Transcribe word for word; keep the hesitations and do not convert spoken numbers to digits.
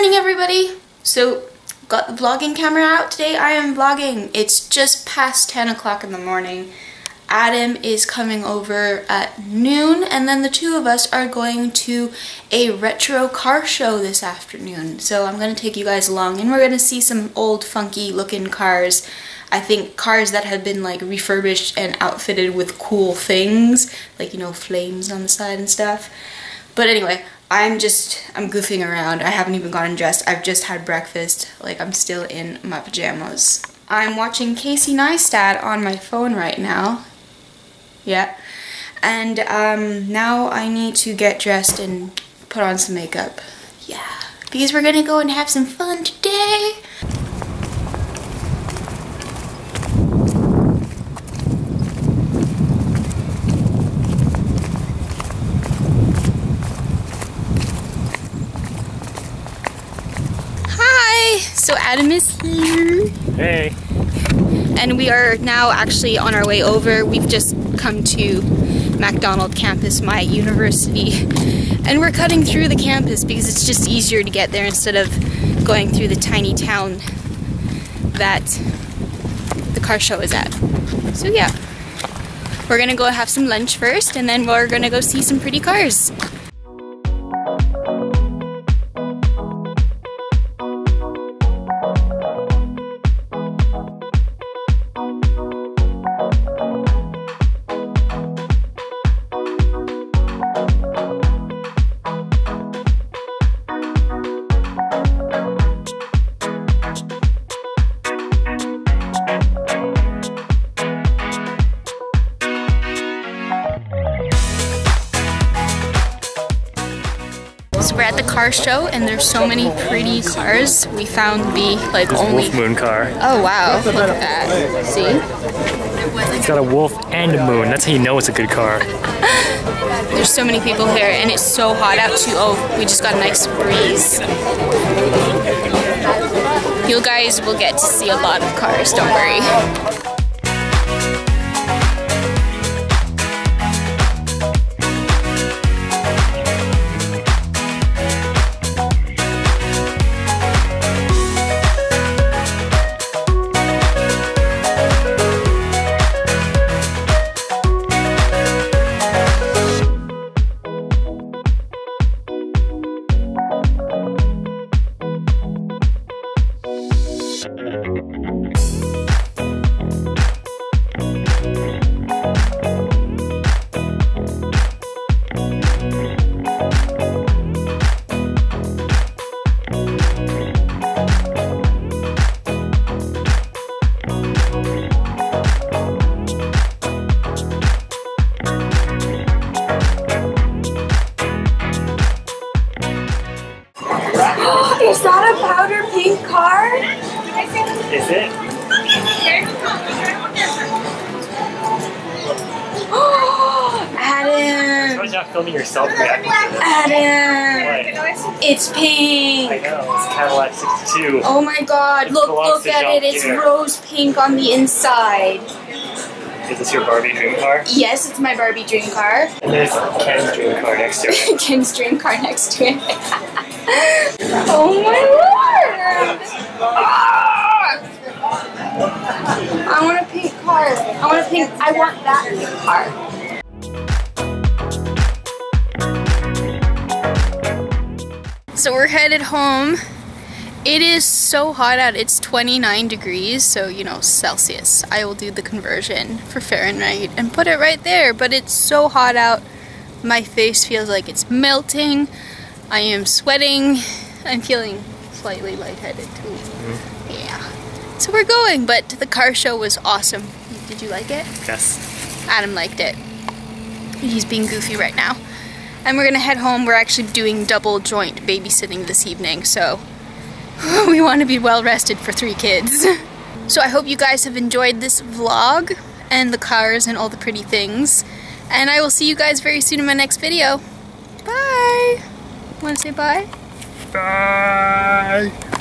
morning, everybody. So, got the vlogging camera out. Today I am vlogging. It's just past ten o'clock in the morning. Adam is coming over at noon, and then the two of us are going to a retro car show this afternoon. So I'm going to take you guys along, and we're going to see some old funky looking cars. I think cars that have been like refurbished and outfitted with cool things, like, you know, flames on the side and stuff. But anyway, I'm just, I'm goofing around. I haven't even gotten dressed. I've just had breakfast. Like, I'm still in my pajamas. I'm watching Casey Neistat on my phone right now. Yeah. And um, now I need to get dressed and put on some makeup. Yeah. Because we're gonna go and have some fun today. So Adam is here. Hey. And we are now actually on our way over. We've just come to McDonald's campus, my university. And we're cutting through the campus because it's just easier to get there instead of going through the tiny town that the car show is at. So yeah. We're gonna go have some lunch first, and then we're gonna go see some pretty cars. So we're at the car show, and there's so many pretty cars. We found the like this only wolf moon car. Oh wow! Look at that. See? It's got a wolf and a moon. That's how you know it's a good car. There's so many people here, and it's so hot out too. Oh, we just got a nice breeze. You guys will get to see a lot of cars. Don't worry. Is that a powder pink car? Is it? Oh, Adam! Why are you not filming yourself yet? Adam! It's pink! I know, it's Cadillac sixty-two. Oh my god, look, look at it, it's rose pink on the inside. Is this your Barbie dream car? Yes, it's my Barbie dream car. And there's Ken's dream car next to it. Ken's dream car next to it. Oh my lord! Ah! I want a pink car. I want a pink. I want that pink car. So we're headed home. It is so hot out. It's twenty-nine degrees, so, you know, Celsius. I will do the conversion for Fahrenheit and put it right there, but it's so hot out. My face feels like it's melting. I am sweating. I'm feeling slightly lightheaded too. Mm-hmm. Yeah. So we're going, but the car show was awesome. Did you like it? Yes. Adam liked it. He's being goofy right now. And we're gonna head home. We're actually doing double joint babysitting this evening, so we want to be well rested for three kids. So I hope you guys have enjoyed this vlog and the cars and all the pretty things. And I will see you guys very soon in my next video. Bye! Want to say bye? Bye!